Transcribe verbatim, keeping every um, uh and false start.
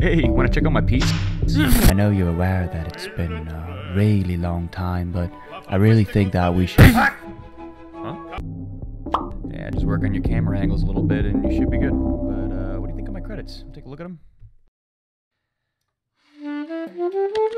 Hey, wanna check out my piece? I know you're aware that it's been a really long time, but I really think that we should... Huh? Yeah, just work on your camera angles a little bit and you should be good. But uh, what do you think of my credits? Take a look at them.